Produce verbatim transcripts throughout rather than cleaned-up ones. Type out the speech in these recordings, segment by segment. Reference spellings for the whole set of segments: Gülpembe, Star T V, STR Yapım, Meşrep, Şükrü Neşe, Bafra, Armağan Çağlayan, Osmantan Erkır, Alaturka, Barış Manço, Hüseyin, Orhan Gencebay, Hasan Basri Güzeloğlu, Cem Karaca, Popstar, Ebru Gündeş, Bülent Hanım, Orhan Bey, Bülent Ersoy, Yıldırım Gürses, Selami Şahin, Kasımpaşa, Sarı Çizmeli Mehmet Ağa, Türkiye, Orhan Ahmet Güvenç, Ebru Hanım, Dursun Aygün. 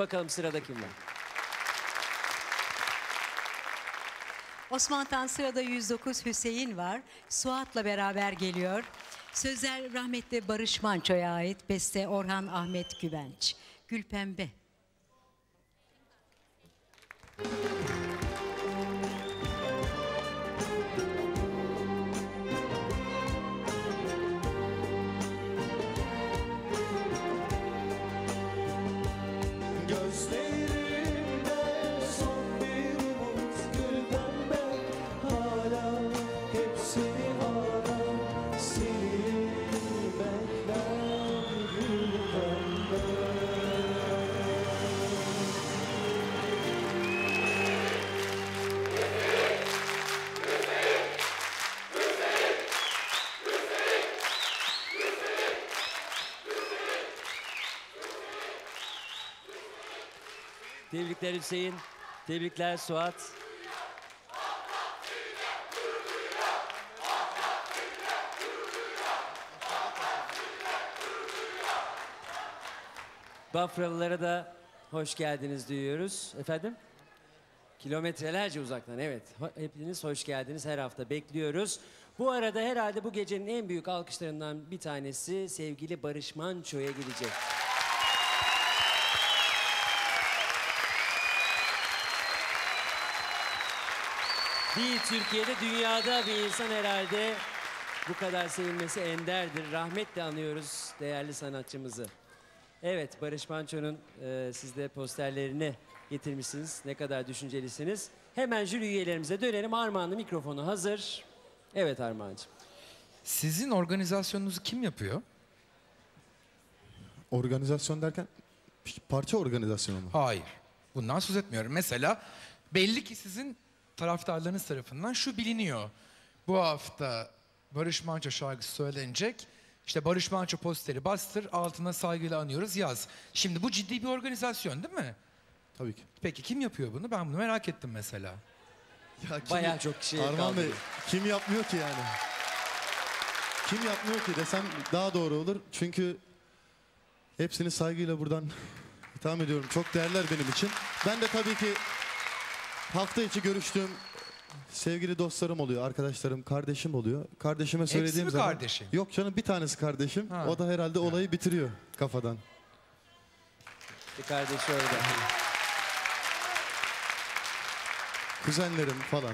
bakalım sırada kim var? Osmantan sırada yüz dokuz Hüseyin var. Suat'la beraber geliyor. Sözler rahmetli Barış Manço'ya ait. Beste Orhan Ahmet Güvenç. Gülpembe. Tebrikler Hüseyin, tebrikler Suat. Bafralılara da hoş geldiniz diyoruz. Efendim? Kilometrelerce uzaktan, evet. Hepiniz hoş geldiniz, her hafta bekliyoruz. Bu arada herhalde bu gecenin en büyük alkışlarından bir tanesi sevgili Barış Manço'ya gidecek. Değil Türkiye'de, dünyada bir insan herhalde bu kadar sevilmesi enderdir. Rahmetle anıyoruz değerli sanatçımızı. Evet, Barış Manço'nun e, siz de posterlerini getirmişsiniz. Ne kadar düşüncelisiniz. Hemen jüri üyelerimize dönelim. Armağan'ın mikrofonu hazır. Evet Armağan'cığım. Sizin organizasyonunuzu kim yapıyor? Organizasyon derken parça organizasyonu mu? Hayır. Bundan söz etmiyorum. Mesela belli ki sizin taraftarlarınız tarafından şu biliniyor. Bu hafta Barış Manço şarkısı söylenecek. İşte Barış Manço posteri bastır, altına saygıyla anıyoruz, yaz. Şimdi bu ciddi bir organizasyon değil mi? Tabii ki. Peki kim yapıyor bunu? Ben bunu merak ettim mesela. Ya kim, bayağı çok kişiye kaldı. Armağan Bey, kim yapmıyor ki yani? Kim yapmıyor ki desem daha doğru olur. Çünkü hepsini saygıyla buradan itham ediyorum. Çok değerler benim için. Ben de tabii ki hafta içi görüştüğüm sevgili dostlarım oluyor, arkadaşlarım, kardeşim oluyor. Kardeşime söylediğim Eksi zaman... kardeşim? Yok canım, bir tanesi kardeşim. Ha. O da herhalde ha. olayı bitiriyor kafadan. Bir kardeşi orada. Kuzenlerim falan.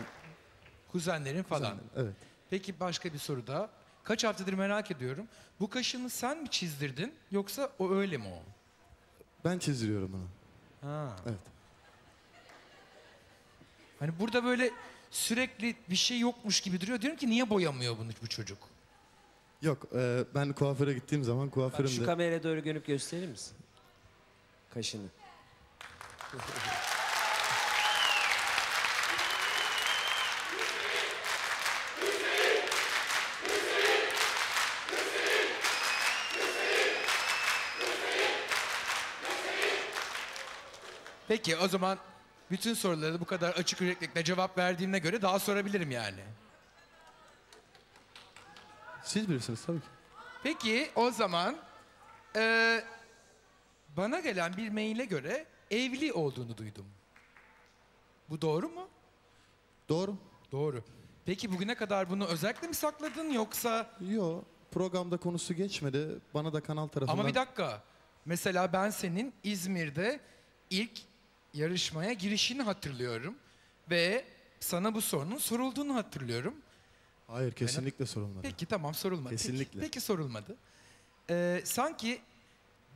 Kuzenlerin falan. Kuzenlerim, evet. Peki başka bir soru daha. Kaç haftadır merak ediyorum. Bu kaşını sen mi çizdirdin yoksa o öyle mi o? Ben çizdiriyorum onu. Ha. Evet. Hani burada böyle sürekli bir şey yokmuş gibi duruyor. Diyorum ki niye boyamıyor bunu bu çocuk? Yok, e, ben kuaföre gittiğim zaman kuaförüm de... Şu kameraya doğru dönüp gösterir misin? Kaşını. Peki o zaman... Bütün sorulara bu kadar açık yüreklikle cevap verdiğine göre daha sorabilirim yani. Siz bilirsiniz tabii ki. Peki o zaman e, bana gelen bir maile göre evli olduğunu duydum. Bu doğru mu? Doğru. Doğru. Peki bugüne kadar bunu özellikle mi sakladın yoksa? Yok, programda konusu geçmedi. Bana da kanal tarafından... Ama bir dakika. Mesela ben senin İzmir'de ilk yarışmaya girişini hatırlıyorum ve sana bu sorunun sorulduğunu hatırlıyorum. Hayır, kesinlikle yani... sorulmadı. Peki tamam, sorulmadı. Kesinlikle. Peki, peki sorulmadı. Ee, sanki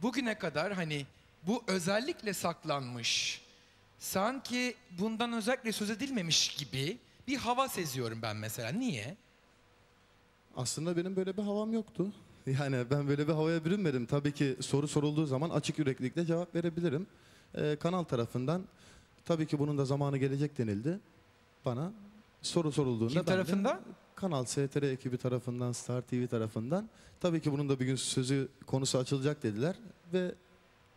bugüne kadar hani bu özellikle saklanmış, sanki bundan özellikle söz edilmemiş gibi bir hava seziyorum ben mesela. Niye? Aslında benim böyle bir havam yoktu. Yani ben böyle bir havaya bürünmedim. Tabii ki soru sorulduğu zaman açık yüreklilikle cevap verebilirim. Ee, kanal tarafından tabii ki bunun da zamanı gelecek denildi. Bana soru sorulduğunda... Kim tarafından? Kanal S T R ekibi tarafından, Star T V tarafından. Tabii ki bunun da bir gün sözü, konusu açılacak dediler. Ve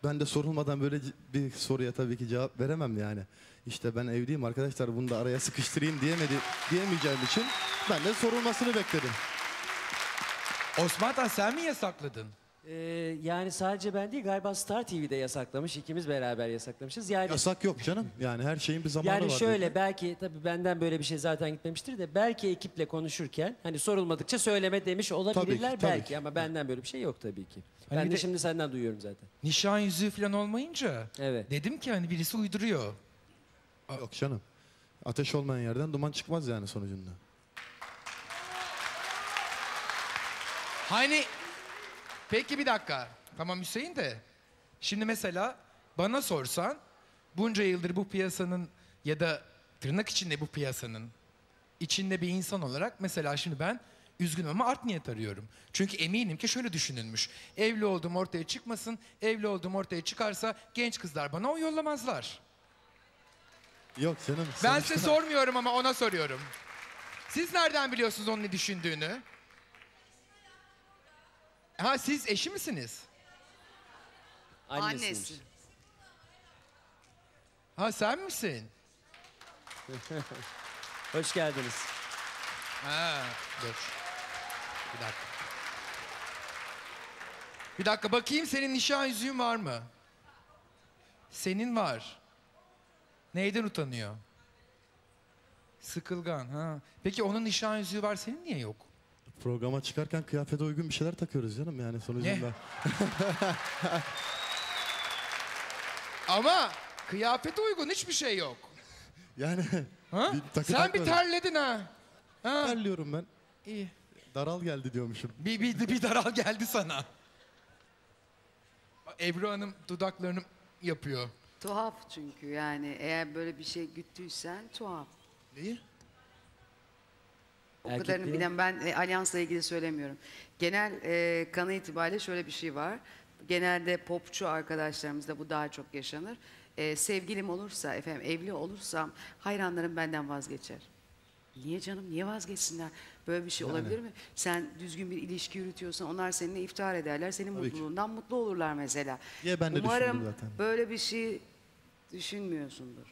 ben de sorulmadan böyle bir soruya tabii ki cevap veremem yani. İşte ben evliyim arkadaşlar, bunu da araya sıkıştırayım diyemedi, diyemeyeceğim için ben de sorulmasını bekledim. Osman'dan sen mi yasakladın? Ee, yani sadece ben değil galiba Star T V'de yasaklamış, ikimiz beraber yasaklamışız. Yani, yasak yok canım, yani her şeyin bir zamanı yani var. Yani şöyle diye. Belki tabii benden böyle bir şey zaten gitmemiştir de belki ekiple konuşurken hani sorulmadıkça söyleme demiş olabilirler tabii ki, belki tabii. Ama benden böyle bir şey yok tabii ki. Hani ben de, de şimdi senden duyuyorum zaten. Nişan yüzüğü falan olmayınca evet. Dedim ki hani birisi uyduruyor. Yok canım, ateş olmayan yerden duman çıkmaz yani sonucunda. Hani... Peki bir dakika. Tamam Hüseyin de. Şimdi mesela bana sorsan bunca yıldır bu piyasanın ya da tırnak içinde bu piyasanın içinde bir insan olarak mesela şimdi ben üzgünüm ama art niyet arıyorum. Çünkü eminim ki şöyle düşünülmüş. Evli olduğum ortaya çıkmasın. Evli olduğum ortaya çıkarsa genç kızlar bana o yollamazlar. Yok canım. Ben size sana... sormuyorum ama ona soruyorum. Siz nereden biliyorsunuz onun ne düşündüğünü? Ha siz eşi misiniz? Annesi. Annesi. Ha sen misin? Hoş geldiniz. Ha dur. Bir dakika. Bir dakika bakayım senin nişan yüzüğün var mı? Senin var. Neyden utanıyor? Sıkılgan ha. Peki onun nişan yüzüğü var senin niye yok? Programa çıkarken kıyafete uygun bir şeyler takıyoruz canım yani sonucunda. Ama kıyafete uygun hiçbir şey yok. Yani ha? Bir takı sen takmadım. Bir terledin ha. ha. Terliyorum ben. İyi. Daral geldi diyormuşum. Bir, bir, bir daral geldi sana. Ebru Hanım dudaklarını yapıyor. Tuhaf çünkü yani eğer böyle bir şey güttüysen tuhaf. Neyi? O erkek kadarını bilen ben e, alyansla ilgili söylemiyorum. Genel e, kanı itibariyle şöyle bir şey var. Genelde popçu arkadaşlarımızda bu daha çok yaşanır. E, sevgilim olursa, efendim evli olursam hayranlarım benden vazgeçer. Niye canım, niye vazgeçsinler? Böyle bir şey yani. Olabilir mi? Sen düzgün bir ilişki yürütüyorsan onlar seninle iftihar ederler. Senin tabii mutluluğundan ki. Mutlu olurlar mesela. Ya ben de umarım zaten. Böyle bir şey düşünmüyorsundur.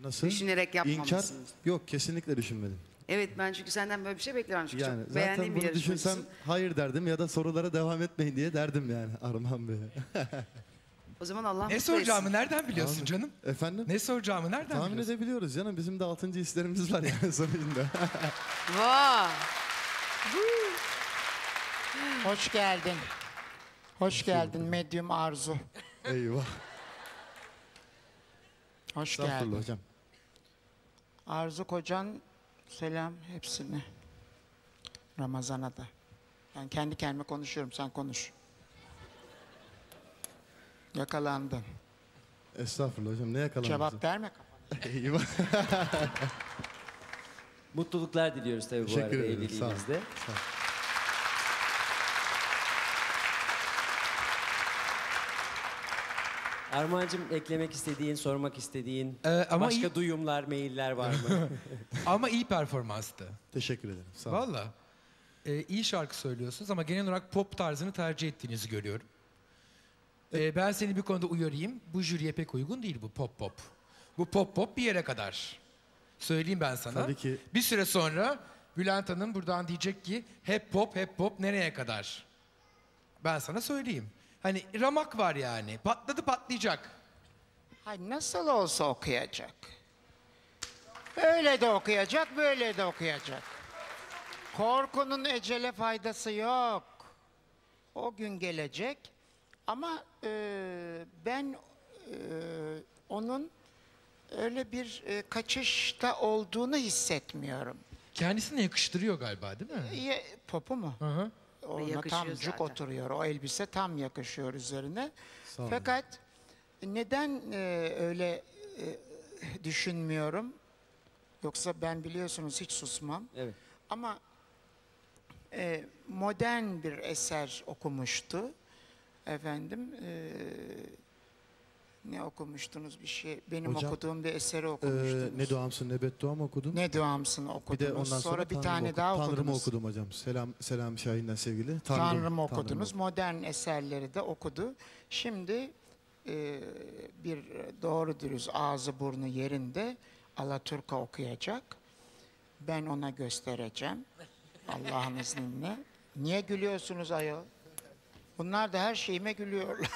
Nasıl? Düşünerek yapmamışsınız. İnkar? Yok, kesinlikle düşünmedim. Evet ben çünkü senden böyle bir şey beklemem çünkü yani, çok beğendiğim bir yarışmacısın. Zaten bunu düşünsem hayır derdim ya da sorulara devam etmeyin diye derdim yani Armağan Bey'e. O zaman Allah ne soracağımı etsin. Nereden biliyorsun tamam. Canım? Efendim? Ne soracağımı nereden tahmin biliyorsun? Tahmin edebiliyoruz canım bizim de altıncı hislerimiz var yani sonunda. Vaa! Hoş geldin. Hoş, Hoş geldin medyum Arzu. Eyvah. Hoş geldin. Hocam. Arzu kocan... Selam hepsine. Ramazan'a da. Ben kendi kendime konuşuyorum, sen konuş. Yakalandın. Estağfurullah hocam, ne yakalandın? Cevap verme kafana. Eyvah. Mutluluklar diliyoruz tabii bu arada evliliğinizde. Sağ ol. Armağancığım eklemek istediğin, sormak istediğin ee, ama başka iyi... duyumlar, mailler var mı? Ama iyi performanstı. Teşekkür ederim. Sağ ol. Vallahi e, iyi şarkı söylüyorsunuz ama genel olarak pop tarzını tercih ettiğinizi görüyorum. E, e, ben seni bir konuda uyarayım. Bu jüriye pek uygun değil bu pop pop. Bu pop pop bir yere kadar. Söyleyeyim ben sana. Tabii ki. Bir süre sonra Bülent Hanım buradan diyecek ki hep pop hep pop nereye kadar? Ben sana söyleyeyim. Hani ramak var yani. Patladı patlayacak. Hayır nasıl olsa okuyacak. Öyle de okuyacak, böyle de okuyacak. Korkunun ecele faydası yok. O gün gelecek. Ama e, ben e, onun öyle bir e, kaçışta olduğunu hissetmiyorum. Kendisine yakıştırıyor galiba değil mi? E, popu mu? Hı hı. Ona tam cuk oturuyor. O elbise tam yakışıyor üzerine. Fakat neden e, öyle e, düşünmüyorum? Yoksa ben biliyorsunuz hiç susmam. Evet. Ama e, modern bir eser okumuştu. Efendim e, ne okumuştunuz bir şey? Benim hocam, okuduğum bir eseri okumuştunuz. E, ne duamsın ne beddua mı okudun? Ne duamsın okudunuz. Bir de ondan sonra, sonra bir tane oku, daha okudunuz. Tanrım'ı okudum hocam. Selam Selam Şahin'den sevgili. Tanrım, Tanrım'ı okudunuz. Tanrım. Modern eserleri de okudu. Şimdi e, bir doğru dürüst ağzı burnu yerinde Alaturka okuyacak. Ben ona göstereceğim. Allah'ın izniyle. Niye gülüyorsunuz ayol? Bunlar da her şeyime gülüyorlar.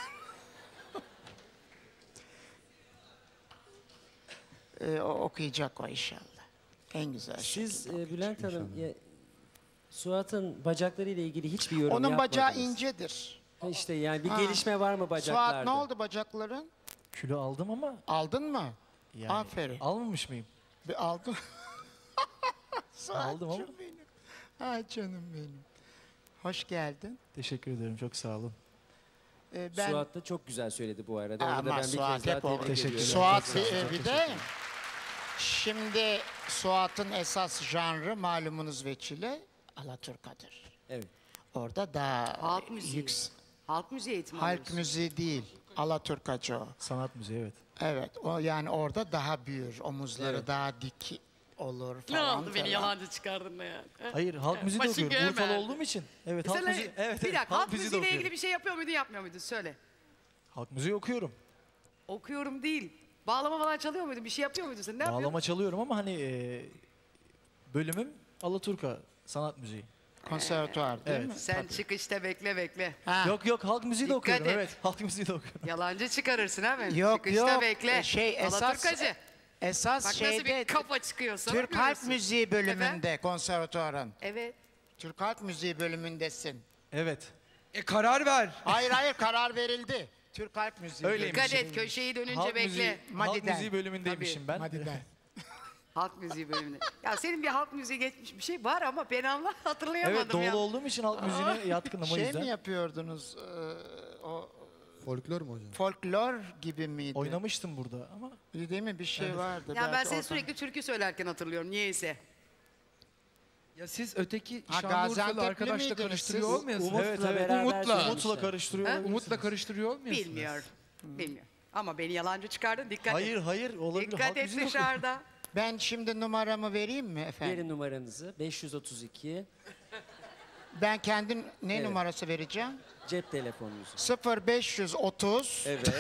ee, o okuyacak o inşallah. En güzel Siz e, Bülent Hanım, ya, Suat'ın bacaklarıyla ilgili hiçbir yorum yapmadınız. Onun bacağı incedir. İşte yani bir ha. gelişme var mı bacaklarda? Suat, ne oldu bacakların? Kilo aldım ama. Aldın mı? Yani, aferin. Almamış mıyım? Bir aldım. Aldım ama. Benim. Ay canım benim. Hoş geldin. Teşekkür ederim. Çok sağ olun. Ee, ben... Suat da çok güzel söyledi bu arada. Ama ben Suat hep o. Suat bir de şimdi Suat'ın esas janrı malumunuz veçile Alaturka'dır. Evet. Orada daha halk müziği. Yüks... Halk müziği eğitimi. Halk müziği değil. Alaturkacı o. Sanat müziği, evet. Evet. O yani orada daha büyür. Omuzları evet. daha dik olur falan. Ne oldu, beni yalancı çıkardın da yani? Hayır, halk müziği de okuyorum. Urfalı olduğum için. Evet, halk müziği. Evet. Bir dakika, halk müziğiyle ilgili bir şey yapıyor muydun, yapmıyor muydun? Söyle. Halk müziği okuyorum. Okuyorum değil. Bağlama falan çalıyor muydun? Bir şey yapıyor muydun sen? Ne yapıyorsun? Bağlama çalıyorum ama hani e, bölümüm Alaturka sanat müziği. Konservatuar değil evet. mi? Sen tabii. çıkışta bekle bekle. Ha. Yok yok, halk müziği de okuyorum. Evet, halk müziği de okuyorum. Yalancı çıkarırsın ha beni. Yok çıkışta yok. Bekle. Şey, Alaturkacı. Esas bak şeyde, nasıl bir kafa çıkıyorsa Türk Halk Müziği bölümünde konservatuarın. Evet. Türk Halk Müziği bölümündesin. Evet. E karar ver. Hayır hayır, karar verildi. Türk Halk Müziği. Öyleymiş. Dikkat et, köşeyi dönünce halk bekle. Müziği, halk Müziği bölümündeymişim Tabii. ben. Madiden. Halk müziği bölümüne. Ya senin bir halk müziği geçmiş bir şey var ama ben Allah hatırlayamadım. Evet, doğulu ya. olduğum için halk müziğine yatkınım o yüzden. Şey mi yapıyordunuz? E, o folklor mu hocam? Folklor gibi miydi? Oynamıştım burada ama. Değil mi? Bir şey evet. vardı. Ya ben seni sürekli türkü söylerken hatırlıyorum niyeyse. Ya siz öteki Şanlıurfalı arkadaşla karıştırıyor olmuyorsunuz. Umut'la evet, Umut'la. Umut'la karıştırıyor Umut'la karıştırıyor olmuyorsunuz. Bilmiyor. Hmm. Bilmiyor. Ama beni yalancı çıkardın, dikkat hayır, et. Hayır hayır, olabilir. Dikkat et dışarıda. Ben şimdi numaramı vereyim mi efendim? Verin numaranızı. beş yüz otuz iki. Ben kendim ne evet. numarası vereceğim? Cep telefonunuzu. sıfır beş yüz otuz. Evet.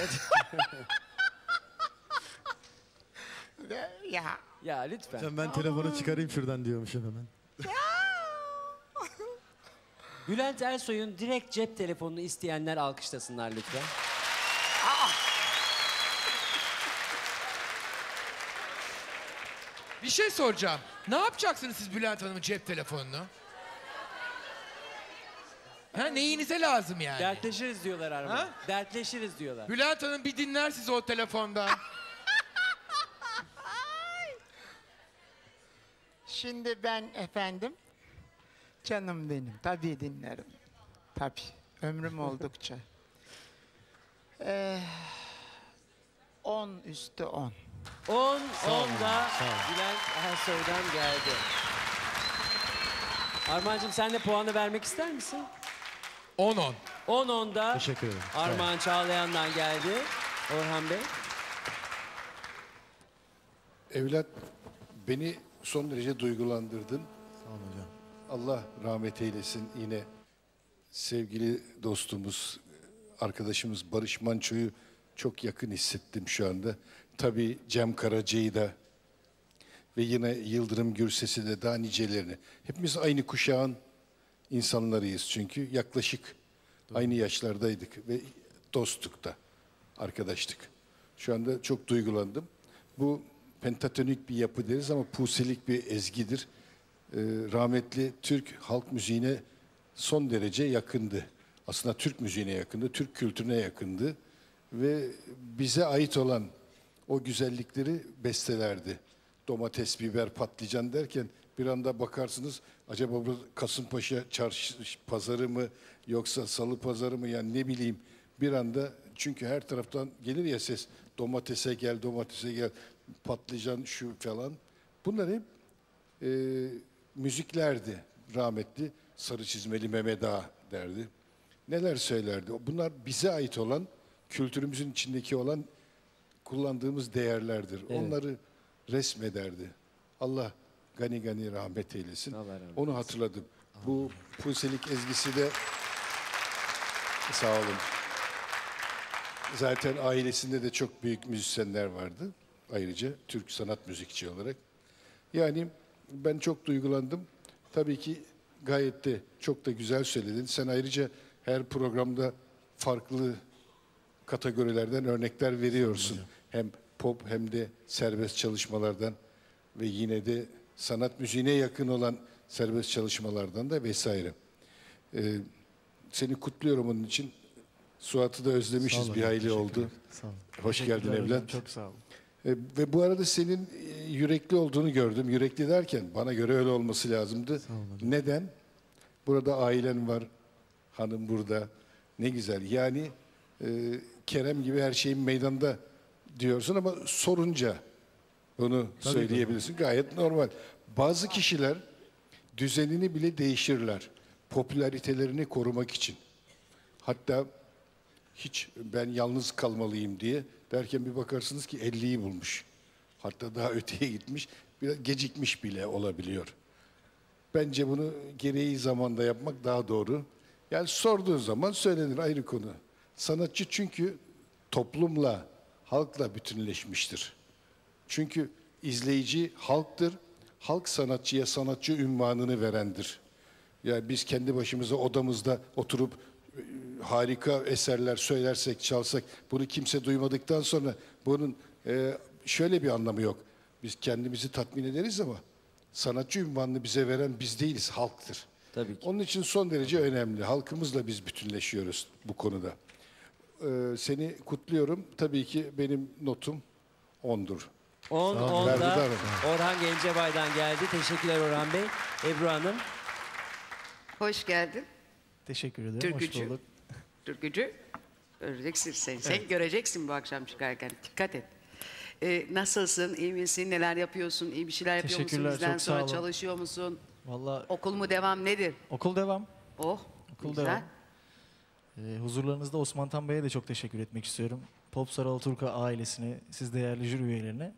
ya. Ya lütfen. Hocam ben telefonu çıkarayım şuradan diyormuşum hemen. Bülent Ersoy'un direkt cep telefonunu isteyenler alkışlasınlar lütfen. Bir şey soracağım. Ne yapacaksınız siz Bülent Hanım'ın cep telefonunu? Ha, neyinize lazım yani? Dertleşiriz diyorlar Armağan. Dertleşiriz diyorlar. Bülent Hanım bir dinler sizi o telefonda. Şimdi ben efendim, canım benim, tabii dinlerim. Tabii, ömrüm oldukça. Ee, on üstü on. On, onda Bülent Ersoy'dan geldi. Armağan'cığım sen de puanı vermek ister misin? on on. on onda Teşekkür ederim. Armağan Çağlayan'dan geldi. Orhan Bey. Evlat, beni son derece duygulandırdın. Sağ olun hocam. Allah rahmet eylesin yine. Sevgili dostumuz, arkadaşımız Barış Manço'yu çok yakın hissettim şu anda. Tabii Cem Karaca'yı da ve yine Yıldırım Gürses'i de, daha nicelerini. Hepimiz aynı kuşağın insanlarıyız çünkü yaklaşık Doğru. aynı yaşlardaydık ve dostluk da, arkadaştık. Şu anda çok duygulandım. Bu pentatonik bir yapı deriz ama pusilik bir ezgidir. Ee, rahmetli Türk halk müziğine son derece yakındı. Aslında Türk müziğine yakındı, Türk kültürüne yakındı ve bize ait olan o güzellikleri bestelerdi. Domates, biber, patlıcan derken bir anda bakarsınız, acaba bu Kasımpaşa çarşı pazarı mı yoksa salı pazarı mı, yani ne bileyim, bir anda çünkü her taraftan gelir ya ses, domatese gel, domatese gel, patlıcan şu falan. Bunlar hep e, müziklerdi rahmetli. Sarı Çizmeli Mehmet Ağa derdi. Neler söylerdi. Bunlar bize ait olan, kültürümüzün içindeki olan kullandığımız değerlerdir. Evet. Onları resmederdi. Allah gani gani rahmet eylesin. Allah rahmet eylesin. Onu hatırladım. Amin. Bu pusilik ezgisi de sağ olun. Zaten ailesinde de çok büyük müzisyenler vardı. Ayrıca Türk sanat müzikçi olarak. Yani ben çok duygulandım. Tabii ki gayet de çok da güzel söyledin. Sen ayrıca her programda farklı kategorilerden örnekler veriyorsun. Hem pop hem de serbest çalışmalardan ve yine de sanat müziğine yakın olan serbest çalışmalardan da vesaire. Ee, seni kutluyorum onun için. Suat'ı da özlemişiz, olun, bir hayli oldu. Hoş geldin evlat. Çok sağ olun. Ee, ve bu arada senin yürekli olduğunu gördüm. Yürekli derken bana göre öyle olması lazımdı. Neden? Burada ailen var, hanım burada. Ne güzel. Yani e, Kerem gibi her şeyin meydanda diyorsun ama sorunca bunu tabii söyleyebilirsin. Tabii. Gayet normal. Bazı kişiler düzenini bile değişirler. Popülaritelerini korumak için. Hatta hiç ben yalnız kalmalıyım diye derken bir bakarsınız ki elliyi bulmuş. Hatta daha öteye gitmiş. Biraz gecikmiş bile olabiliyor. Bence bunu gereği zamanda yapmak daha doğru. Yani sorduğun zaman söylenir, ayrı konu. Sanatçı çünkü toplumla, halkla bütünleşmiştir. Çünkü izleyici halktır. Halk sanatçıya sanatçı ünvanını verendir. Yani biz kendi başımıza odamızda oturup harika eserler söylersek, çalsak, bunu kimse duymadıktan sonra bunun e, şöyle bir anlamı yok. Biz kendimizi tatmin ederiz ama sanatçı ünvanını bize veren biz değiliz, halktır. Tabii ki. Onun için son derece önemli. Halkımızla biz bütünleşiyoruz bu konuda. Ee, seni kutluyorum. Tabii ki benim notum ondur. on, onda Orhan Gencebay'dan geldi. Teşekkürler Orhan Bey. Ebru Hanım. Hoş geldin. Teşekkür ederim. Türkücü. Hoş bulduk. Türkücü. Göreceksin sen. Evet. Sen göreceksin bu akşam çıkarken. Dikkat et. Ee, nasılsın? İyi misin? Neler yapıyorsun? İyi bir şeyler yapıyor musun? Bizden çok sonra çalışıyor musun? Vallahi, okul mu devam nedir? Okul devam. Oh, okul güzel. Devam. Ee, huzurlarınızda Osmantan Bey'e de çok teşekkür etmek istiyorum. Popstar Alaturka ailesine, siz değerli jüri üyelerine.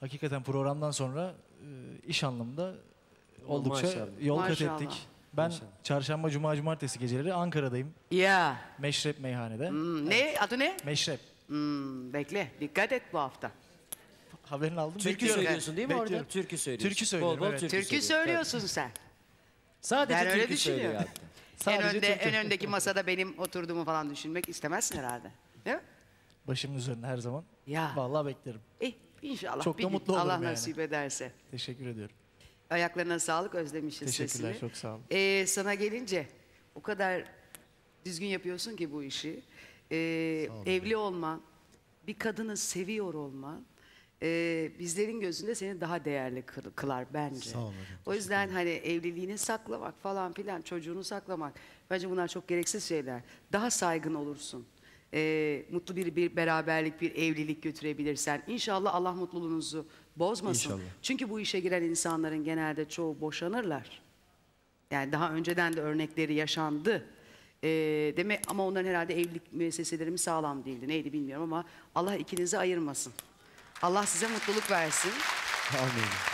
Hakikaten programdan sonra e, iş anlamında oldukça maşallah yol kat ettik. Ben maşallah. Çarşamba, cuma, cumartesi geceleri Ankara'dayım. Ya. Meşrep meyhanede. Hmm, ne? Evet. Adı ne? Meşrep. Hmm, bekle, dikkat et bu hafta. Haberini aldım. Türkü bekliyorum. Söylüyorsun değil mi bekliyorum. Orada? Türkü söylüyorsun. Türkü söylüyorum. Bol bol evet. Türkü, türkü söylüyorsun sen. Sadece ben türkü öyle düşünüyorum. En, önde, en öndeki masada benim oturduğumu falan düşünmek istemezsin herhalde. Değil mi? Başımın üzerine her zaman. Ya. Vallahi beklerim. Eh, inşallah. Çok da mutlu olurum Allah yani. Nasip ederse. Teşekkür ediyorum. Ayaklarına sağlık, özlemişiz sesini. Teşekkürler, çok sağ olun. Ee, sana gelince o kadar düzgün yapıyorsun ki bu işi. Ee, evli olman, bir kadını seviyor olman. Ee, bizlerin gözünde seni daha değerli kılar bence. Sağ olun, o yüzden hani evliliğini saklamak falan filan, çocuğunu saklamak, bence bunlar çok gereksiz şeyler. Daha saygın olursun. Ee, mutlu bir, bir beraberlik, bir evlilik götürebilirsen. İnşallah Allah mutluluğunuzu bozmasın. İnşallah. Çünkü bu işe giren insanların genelde çoğu boşanırlar. Yani daha önceden de örnekleri yaşandı. Ee, deme, ama onların herhalde evlilik müesseseleri sağlam değildi. Neydi bilmiyorum ama Allah ikinizi ayırmasın. Allah size mutluluk versin. Amin.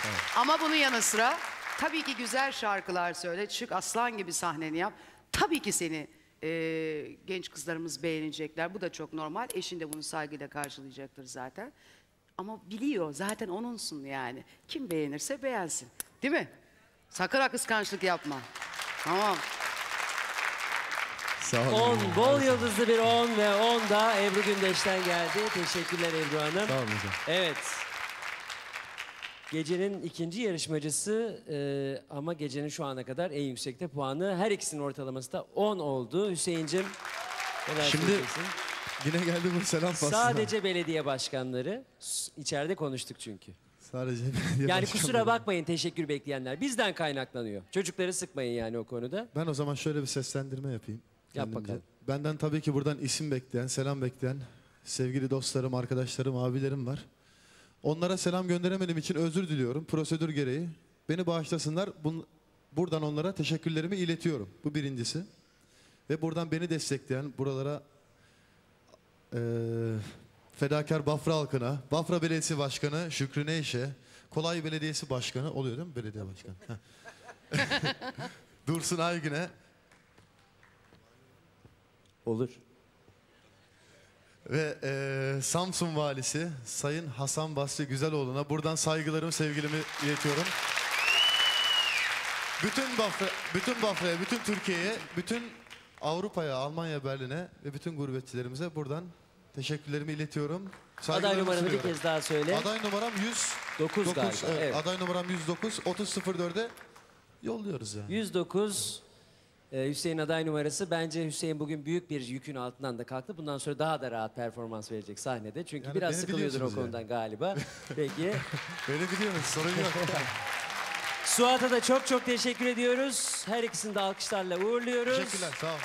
Evet. Ama bunun yanı sıra tabii ki güzel şarkılar söyle. Çık aslan gibi sahneni yap. Tabii ki seni e, genç kızlarımız beğenecekler. Bu da çok normal. Eşin de bunu saygıyla karşılayacaktır zaten. Ama biliyor zaten onunsun yani. Kim beğenirse beğensin. Değil mi? Sakın ha kıskançlık yapma. Tamam. on, bol yıldızlı bir on ve on da Ebru Gündeş'ten geldi. Teşekkürler Ebru Hanım. Sağ olun hocam. Evet. Gecenin ikinci yarışmacısı e, ama gecenin şu ana kadar en yüksekte puanı. Her ikisinin ortalaması da on oldu. Hüseyin'cim. Şimdi yine geldi bu selam faslına. Sadece belediye başkanları. İçeride konuştuk çünkü. Sadece yani kusura bakmayın teşekkür bekleyenler. Bizden kaynaklanıyor. Çocukları sıkmayın yani o konuda. Ben o zaman şöyle bir seslendirme yapayım. Yap bakalım. Benden tabii ki buradan isim bekleyen, selam bekleyen sevgili dostlarım, arkadaşlarım, abilerim var. Onlara selam gönderemediğim için özür diliyorum. Prosedür gereği. Beni bağışlasınlar. Bun, buradan onlara teşekkürlerimi iletiyorum. Bu birincisi. Ve buradan beni destekleyen, buralara e, fedakar Bafra halkına, Bafra Belediyesi Başkanı Şükrü Neşe, Kolay Belediyesi Başkanı, oluyor değil mi belediye başkanı? Dursun Aygün'e. Olur. Ve e, Samsun Valisi Sayın Hasan Basri Güzeloğlu'na buradan saygılarımı, sevgilimi iletiyorum. Bütün Bafra, bütün Bafra'ya, bütün Türkiye'ye, bütün Avrupa'ya, Almanya, Berlin'e ve bütün gurbetçilerimize buradan teşekkürlerimi iletiyorum. Saygılarımı aday numaramı bir kez daha söyle. Aday numaram yüz dokuz galiba. Evet, evet. Aday numaram yüz dokuz. otuz sıfır dört'e yolluyoruz yani. yüz dokuz e, Hüseyin aday numarası. Bence Hüseyin bugün büyük bir yükün altından da kalktı. Bundan sonra daha da rahat performans verecek sahnede. Çünkü yani biraz sıkılıyordur o konudan yani galiba. Peki. Beni biliyorsunuz. Sorun yok. Suat'a da çok çok teşekkür ediyoruz. Her ikisini de alkışlarla uğurluyoruz. Teşekkürler. Sağ olun.